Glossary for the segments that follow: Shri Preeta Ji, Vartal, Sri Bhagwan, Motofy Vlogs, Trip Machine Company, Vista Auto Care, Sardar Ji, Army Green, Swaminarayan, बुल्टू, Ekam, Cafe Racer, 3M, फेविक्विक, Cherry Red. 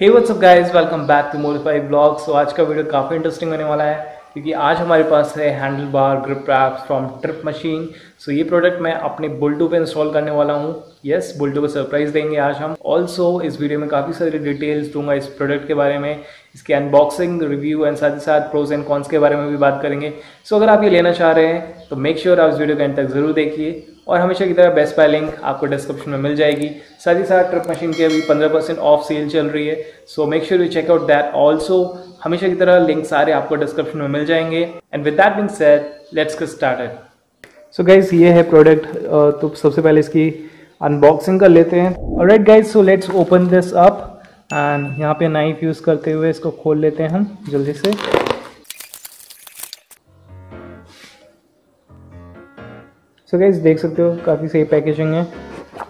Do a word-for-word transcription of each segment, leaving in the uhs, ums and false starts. Hey what's up guys, welcome back to Motofy vlogs. तो आज का वीडियो काफ़ी इंटरेस्टिंग होने वाला है क्योंकि आज हमारे पास है handle bar grip wraps from trip machine. So ये प्रोडक्ट मैं अपने बुल्टू पे इंस्टॉल करने वाला हूँ। यस, बुल्टू को सरप्राइज़ देंगे आज हम। ऑल्सो इस वीडियो में काफ़ी सारी डिटेल्स दूंगा इस प्रोडक्ट के बारे में, इसके अनबॉक्सिंग, रिव्यू एंड साथ ही साथ प्रोज एंड कॉन्स के बारे में भी बात करेंगे। सो so, अगर आप ये लेना चाह रहे हैं तो मेक श्योर sure आप इस वीडियो के अंत तक ज़रूर देखिए और हमेशा की तरह बेस्ट बाय लिंक आपको डिस्क्रिप्शन में मिल जाएगी। साथ ही साथ ट्रिप मशीन की अभी पंद्रह परसेंट ऑफ सेल चल रही है, so make sure you check out that also. हमेशा की तरह लिंक सारे आपको डिस्क्रिप्शन में मिल जाएंगे। And with that being said, let's get started. So guys, ये है प्रोडक्ट, तो सबसे पहले इसकी अनबॉक्सिंग कर लेते हैं। Alright guys, so let's open this up and यहाँ पे नाइफ यूज़ करते हुए इसको खोल लेते हैं हम जल्दी से। सो गाइस, देख सकते हो काफ़ी सही पैकेजिंग है।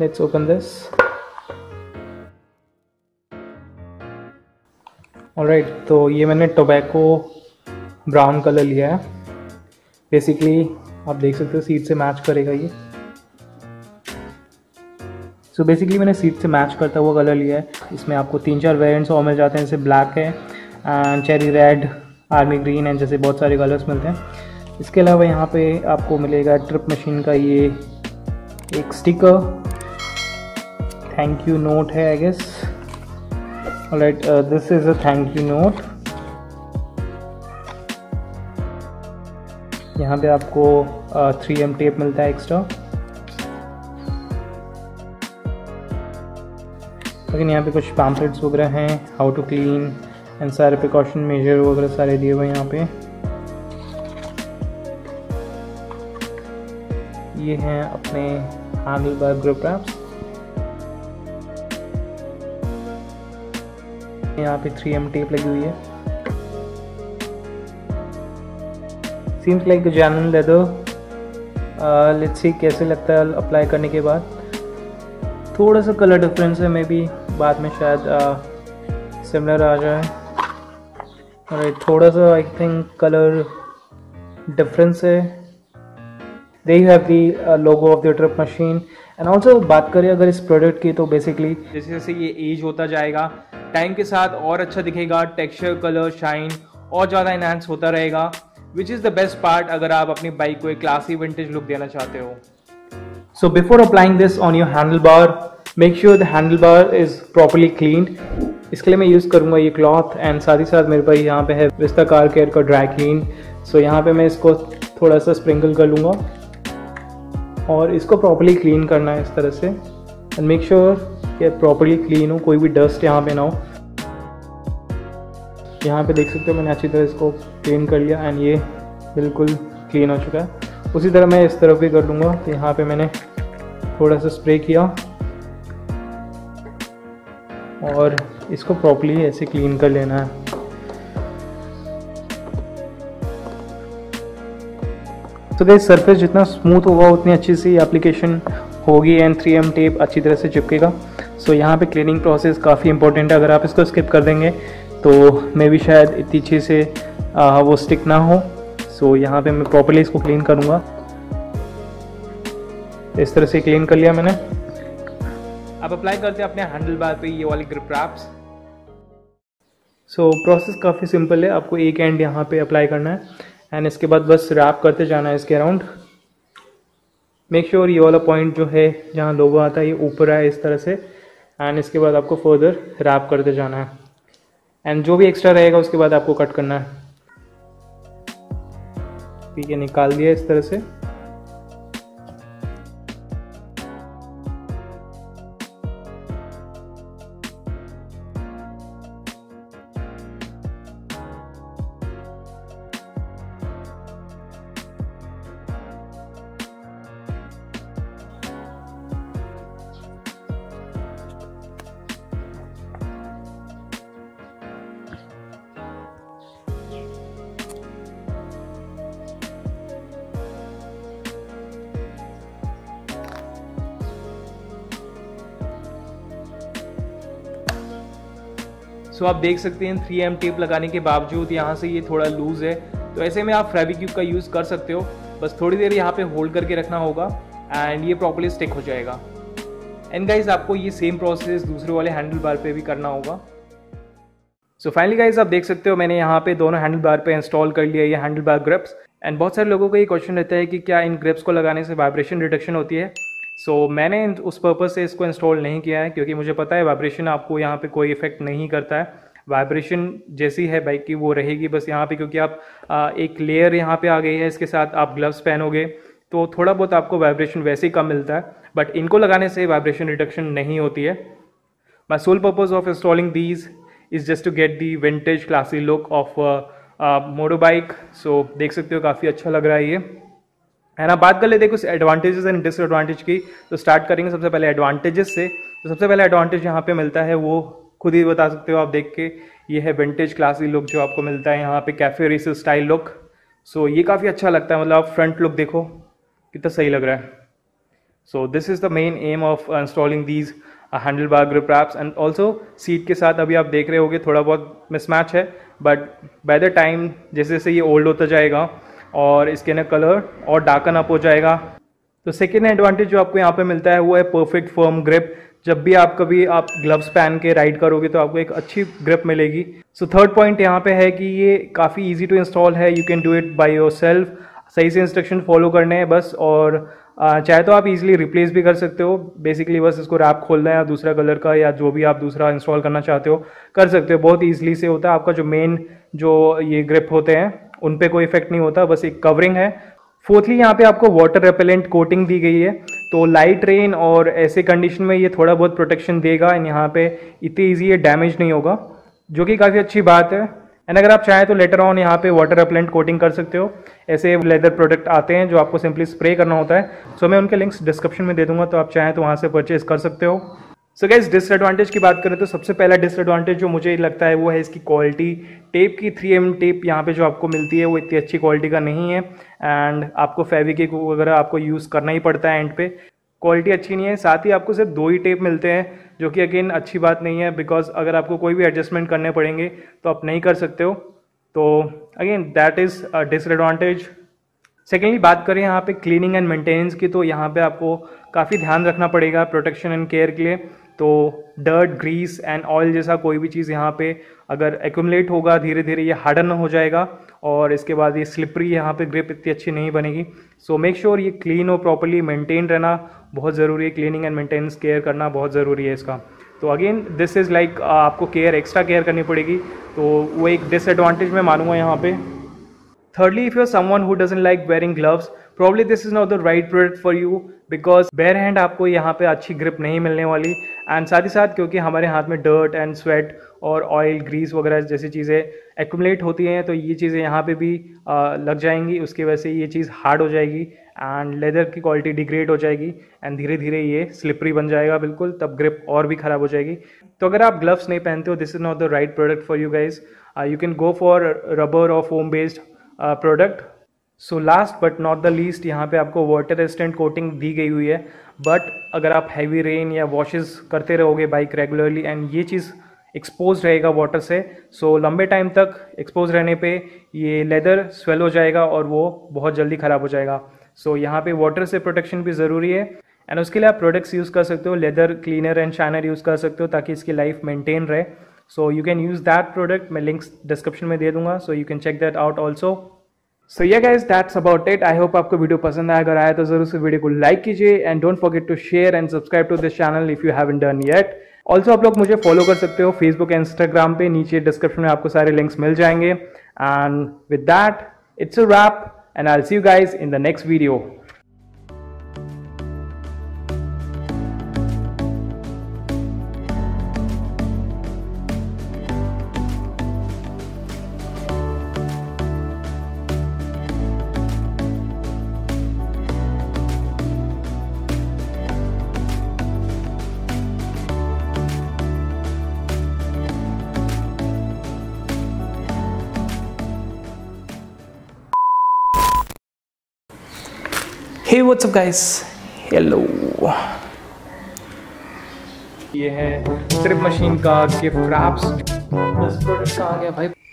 Let's open this. ऑलराइट, तो ये मैंने टोबैको ब्राउन कलर लिया है। बेसिकली आप देख सकते हो सीट से मैच करेगा ये। सो so बेसिकली मैंने सीट से मैच करता हुआ कलर लिया है। इसमें आपको तीन चार वेरिएंट्स और मिल जाते हैं। जैसे ब्लैक है and cherry red, army green and जैसे बहुत सारे कलर्स मिलते हैं। इसके अलावा यहाँ पे आपको मिलेगा ट्रिप मशीन का ये एक स्टिकर, थैंक यू नोट है I guess. Alright, this is a thank you note. यहाँ पे आपको थ्री एम टेप मिलता है एक्स्ट्रा। लेकिन यहाँ पे कुछ पैम्पलेट्स वगैरह हैं, हाउ टू क्लीन एंड सारे प्रिकॉशन मेजर वगैरह सारे दिए हुए हैं यहाँ पे। ये हैं अपने हैंडल बार ग्रिप रैप्स। यहाँ पे थ्री एम टेप लगी हुई है। Seems like genuine leather. Let's see कैसे लगता है अप्लाई करने के बाद। थोड़ा सा कलर डिफरेंस है, मे बी बाद में शायद सिमिलर uh, आ जाए। और थोड़ा सा आई थिंक कलर डिफरेंस है। They you have the logo of the trip machine. And also बात करें अगर इस प्रोडक्ट की तो बेसिकली जैसे जैसे ये एज होता जाएगा टाइम के साथ और अच्छा दिखेगा, टेक्सचर, कलर, शाइन और ज़्यादा इन्हांस होता रहेगा, which is the best part अगर आप अपनी बाइक को एक क्लासी विंटेज लुक देना चाहते हो। So before applying this on your handle bar, make sure the handle bar is properly cleaned. इसके लिए मैं यूज़ करूँगा ये क्लॉथ एंड साथ ही साथ मेरे पास यहाँ पे है विस्ता कार केयर का ड्राई क्लीन। सो यहाँ पे मैं इसको थोड़ा सा स्प्रिंकल कर लूँगा और इसको प्रॉपर्ली क्लीन करना है इस तरह से। एंड मेक श्योर कि प्रॉपर्ली क्लीन हो, कोई भी डस्ट यहाँ पे ना हो। यहाँ पे देख सकते हो मैंने अच्छी तरह इसको क्लीन कर लिया एंड ये बिल्कुल क्लीन हो चुका है। उसी तरह मैं इस तरफ भी कर लूँगा। तो यहाँ पे मैंने थोड़ा सा स्प्रे किया और इसको प्रॉपर्ली ऐसे क्लीन कर लेना है। तो गाइस, सरफेस जितना स्मूथ होगा उतनी अच्छी सी एप्लीकेशन होगी एंड थ्री एम टेप अच्छी तरह से चिपकेगा। सो so, यहाँ पे क्लीनिंग प्रोसेस काफ़ी इंपॉर्टेंट है। अगर आप इसको स्किप कर देंगे तो मे भी शायद इतनी अच्छे से आ, वो स्टिक ना हो। सो so, यहाँ पे मैं प्रॉपर्ली इसको क्लीन करूँगा। इस तरह से क्लीन कर लिया मैंने। आप अप्लाई करते हैं अपने हैंडल बार पे ये वाली grip wraps. So so, process काफ़ी सिंपल है। आपको एक एंड यहाँ पे अप्लाई करना है एंड इसके बाद बस रैप करते जाना है इसके अराउंड। मेक श्योर ये वाला पॉइंट जो है जहाँ लोगो आता है ये ऊपर आए इस तरह से। एंड इसके बाद आपको फर्दर रैप करते जाना है एंड जो भी एक्स्ट्रा रहेगा उसके बाद आपको कट करना है। ठीक है, निकाल दिया इस तरह से। सो so, आप देख सकते हैं थ्री एम टेप लगाने के बावजूद यहाँ से ये थोड़ा लूज है। तो ऐसे में आप फेविक्विक का यूज़ कर सकते हो। बस थोड़ी देर यहाँ पे होल्ड करके रखना होगा एंड ये प्रॉपर्ली स्टिक हो जाएगा। एंड गाइज, आपको ये सेम प्रोसेस दूसरे वाले हैंडल बार पे भी करना होगा। सो फाइनली गाइज आप देख सकते हो मैंने यहाँ पे दोनों हैंडल बार पे इंस्टॉल कर लिया ये हैंडल बार ग्रिप्स। एंड बहुत सारे लोगों को ये क्वेश्चन रहता है कि क्या इन ग्रिप्स को लगाने से वाइब्रेशन रिडक्शन होती है। सो so, मैंने उस पर्पज़ से इसको इंस्टॉल नहीं किया है क्योंकि मुझे पता है वाइब्रेशन आपको यहाँ पे कोई इफेक्ट नहीं करता है। वाइब्रेशन जैसी है बाइक की वो रहेगी बस यहाँ पे, क्योंकि आप आ, एक लेयर यहाँ पे आ गई है, इसके साथ आप ग्लव्स पहनोगे तो थोड़ा बहुत आपको वाइब्रेशन वैसे ही कम मिलता है, बट इनको लगाने से वाइब्रेशन रिडक्शन नहीं होती है। My sole purpose of installing these is just to get the vintage classy look of moto bike. So देख सकते हो काफ़ी अच्छा लग रहा है ये, है ना। बात कर लेते हैं कुछ एडवांटेजेस एंड डिसएडवांटेज की। तो स्टार्ट करेंगे सबसे पहले एडवांटेजेस से। तो सबसे पहले एडवांटेज यहाँ पे मिलता है वो खुद ही बता सकते हो आप देख के, ये है विंटेज क्लासी लुक जो आपको मिलता है यहाँ पे, cafe race style look. So ये काफ़ी अच्छा लगता है, मतलब आप फ्रंट लुक देखो कितना सही लग रहा है। So this is the main aim of installing these handle bar grip wraps. And also seat के साथ अभी आप देख रहे होगे थोड़ा बहुत मिसमैच है, बट बाय द टाइम जैसे जैसे ये ओल्ड होता जाएगा और इसके ना कलर और डार्कन अप हो जाएगा। तो सेकेंड एडवांटेज जो आपको यहाँ पे मिलता है वो है परफेक्ट फर्म ग्रिप। जब भी आप कभी आप ग्लव्स पहन के राइड करोगे तो आपको एक अच्छी ग्रिप मिलेगी। सो थर्ड पॉइंट यहाँ पे है कि ये काफ़ी इजी टू इंस्टॉल है, you can do it by yourself. सही से इंस्ट्रक्शन फॉलो करने हैं बस, और चाहे तो आप इजीली रिप्लेस भी कर सकते हो। बेसिकली बस इसको रैप खोलना है या दूसरा कलर का या जो भी आप दूसरा इंस्टॉल करना चाहते हो कर सकते हो, बहुत ईजिली से होता है। आपका जो मेन जो ये ग्रिप होते हैं उन पे कोई इफेक्ट नहीं होता, बस एक कवरिंग है। फोर्थली यहाँ पे आपको वाटर रेपेलेंट कोटिंग दी गई है, तो लाइट रेन और ऐसे कंडीशन में ये थोड़ा बहुत प्रोटेक्शन देगा एंड यहाँ पे इतनी इजी ये डैमेज नहीं होगा, जो कि काफ़ी अच्छी बात है। एंड अगर आप चाहें तो लेटर ऑन यहाँ पे वाटर रेपेलेंट कोटिंग कर सकते हो। ऐसे लेदर प्रोडक्ट आते हैं जो आपको सिंपली स्प्रे करना होता है, सो मैं उनके लिंक्स डिस्क्रिप्शन में दे दूंगा, तो आप चाहें तो वहाँ से परचेज कर सकते हो। सो गाइस डिसएडवांटेज की बात करें तो सबसे पहला डिसएडवांटेज जो मुझे लगता है वो है इसकी क्वालिटी। टेप की थ्री एम टेप यहाँ पे जो आपको मिलती है वो इतनी अच्छी क्वालिटी का नहीं है, एंड आपको फेविक वगैरह आपको यूज़ करना ही पड़ता है, एंड पे क्वालिटी अच्छी नहीं है। साथ ही आपको सिर्फ दो ही टेप मिलते हैं, जो कि अगेन अच्छी बात नहीं है, बिकॉज अगर आपको कोई भी एडजस्टमेंट करने पड़ेंगे तो आप नहीं कर सकते हो। तो again that is a disadvantage. Secondly बात करें यहाँ पे क्लीनिंग एंड मेंटेनेंस की, तो यहाँ पे आपको काफ़ी ध्यान रखना पड़ेगा प्रोटेक्शन एंड केयर के लिए। तो डर्ट, ग्रीस एंड ऑयल जैसा कोई भी चीज़ यहाँ पे अगर एक्यूमुलेट होगा धीरे धीरे ये हार्डन हो जाएगा, और इसके बाद ये स्लिपरी यहाँ पे ग्रिप इतनी अच्छी नहीं बनेगी। सो मेक श्योर ये क्लीन हो, प्रॉपरली मेंटेन रहना बहुत ज़रूरी है। क्लीनिंग एंड मेंटेनेंस केयर करना बहुत ज़रूरी है इसका। तो अगेन दिस इज़ लाइक आपको केयर एक्स्ट्रा केयर करनी पड़ेगी, तो वो एक डिसएडवांटेज मैं मानूंगा यहाँ पे। Thirdly, if you're someone who doesn't like wearing gloves, probably this is not the right product for you because bare hand आपको यहाँ पे अच्छी grip नहीं मिलने वाली। एंड साथ ही साथ क्योंकि हमारे हाथ में dirt and sweat और oil, grease वगैरह जैसी चीज़ें accumulate होती हैं, तो ये चीज़ें यहाँ पे भी आ, लग जाएंगी, उसकी वजह से ये चीज़ hard हो जाएगी एंड लेदर की क्वालिटी डिग्रेड हो जाएगी एंड धीरे धीरे ये स्लिपरी बन जाएगा बिल्कुल, तब ग्रिप और भी ख़राब हो जाएगी। तो अगर आप ग्लव्स नहीं पहनते हो this is not the right product for you guys, you can go for rubber और foam based product. So last but not the least यहाँ पे आपको वाटर रेजिस्टेंट कोटिंग दी गई हुई है, बट अगर आप हैवी रेन या वॉशेस करते रहोगे बाइक रेगुलरली एंड ये चीज़ एक्सपोज रहेगा वाटर से, सो so, लंबे टाइम तक एक्सपोज रहने पे ये लेदर स्वेल हो जाएगा और वो बहुत जल्दी ख़राब हो जाएगा। सो so, यहाँ पे वाटर से प्रोटेक्शन भी ज़रूरी है, एंड उसके लिए आप प्रोडक्ट्स यूज़ कर सकते हो, leather cleaner and shiner use कर सकते हो ताकि इसकी लाइफ मेंटेन रहे। So you can use that product, मैं लिंक्स डिस्क्रिप्शन में दे दूंगा, so you can check that out also. So yeah guys that's about it. I hope आपको वीडियो पसंद आया, अगर आया तो जरूर से वीडियो को लाइक कीजिए and don't forget to share and subscribe to this channel if you haven't done yet. Also आप लोग मुझे फॉलो कर सकते हो फेसबुक एंड इंस्टाग्राम पे, नीचे डिस्क्रिप्शन में आपको सारे लिंक्स मिल जाएंगे। And with that it's a wrap and I will see you guys in the next video. Hey what's up guys, hello। ये है ट्रिप मशीन का गिफ्ट रैप्स। दस प्रोडक्ट कहाँ गया भाई।